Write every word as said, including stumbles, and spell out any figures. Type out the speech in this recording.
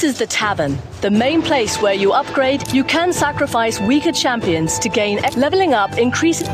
This is the tavern, the main place where you upgrade. You can sacrifice weaker champions to gain leveling up, increase.